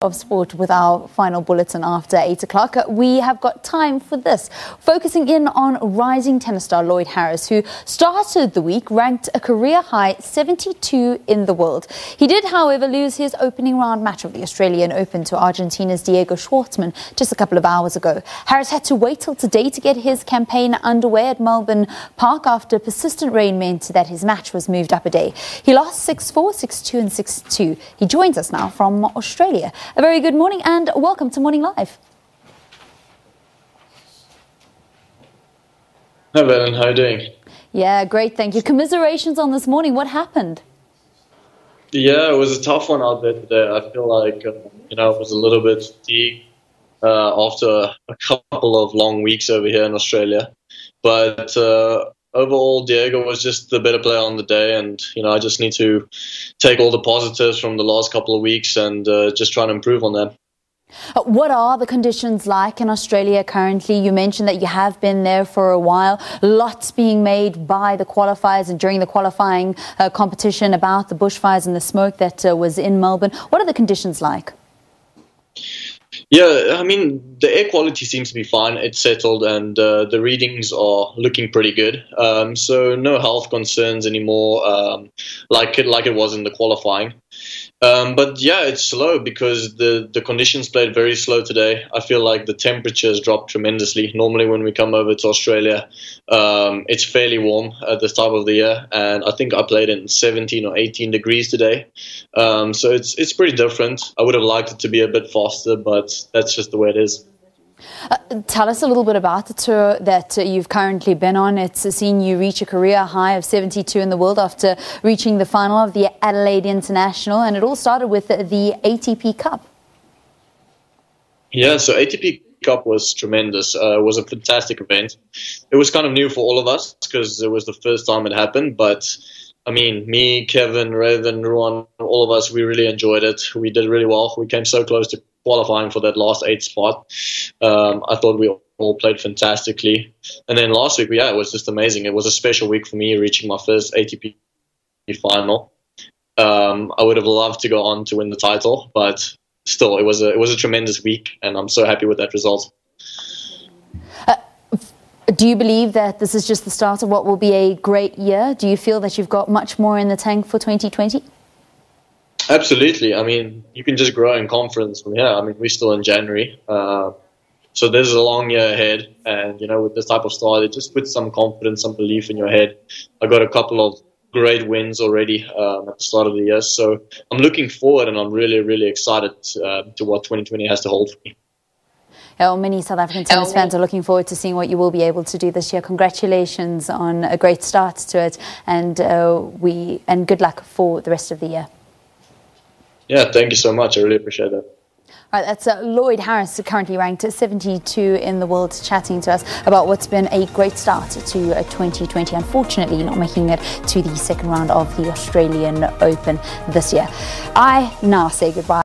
of sport with our final bulletin after 8 o'clock. We have got time for this, focusing in on rising tennis star Lloyd Harris, who started the week ranked a career-high 72 in the world. He did, however, lose his opening round match of the Australian Open to Argentina's Diego Schwartzman just a couple of hours ago. Harris had to wait till today to get his campaign underway at Melbourne Park after persistent rain meant that his match was moved up a day. He lost 6-4, 6-2 and 6-2. He joins us now from Australia. A very good morning and welcome to Morning Live. Hi, Vernon. How are you doing? Yeah, great, thank you. Commiserations on this morning. What happened? Yeah, it was a tough one out there today. I feel like, I was a little bit fatigued after a couple of long weeks over here in Australia. But overall, Diego was just the better player on the day, and I just need to take all the positives from the last couple of weeks and just try and improve on that. What are the conditions like in Australia currently? You mentioned that you have been there for a while. Lots being made by the qualifiers and during the qualifying competition about the bushfires and the smoke that was in Melbourne. What are the conditions like? Yeah, I mean, the air quality seems to be fine. It's settled, and the readings are looking pretty good. So no health concerns anymore, like it was in the qualifying. But yeah, it's slow because the conditions played very slow today. I feel like the temperature has dropped tremendously. Normally when we come over to Australia, it's fairly warm at this time of the year. And I think I played in 17 or 18 degrees today. So it's pretty different. I would have liked it to be a bit faster, but that's just the way it is. Tell us a little bit about the tour that you've currently been on. It's seen you reach a career high of 72 in the world after reaching the final of the Adelaide International, and it all started with the ATP Cup. Yeah, so ATP Cup was tremendous. It was a fantastic event. It was kind of new for all of us because it was the first time it happened, but I mean, me, Kevin, Raven, Ruan, all of us, we really enjoyed it. We did really well. We came so close to qualifying for that last 8 spot. I thought we all played fantastically. And then last week, yeah, it was just amazing. It was a special week for me, reaching my first ATP final. I would have loved to go on to win the title, but still, it was a tremendous week, and I'm so happy with that result. Do you believe that this is just the start of what will be a great year? Do you feel that you've got much more in the tank for 2020? Absolutely. I mean, you can just grow in confidence from here. I mean, we're still in January. So there's a long year ahead. And, with this type of start, it just puts some confidence, some belief in your head. I got a couple of great wins already at the start of the year. So I'm looking forward, and I'm really, really excited to what 2020 has to hold for me. Many South African tennis fans are looking forward to seeing what you will be able to do this year. Congratulations on a great start to it, and good luck for the rest of the year. Yeah, thank you so much. I really appreciate that. All right, that's Lloyd Harris, currently ranked 72 in the world, chatting to us about what's been a great start to 2020. Unfortunately, not making it to the second round of the Australian Open this year. I now say goodbye.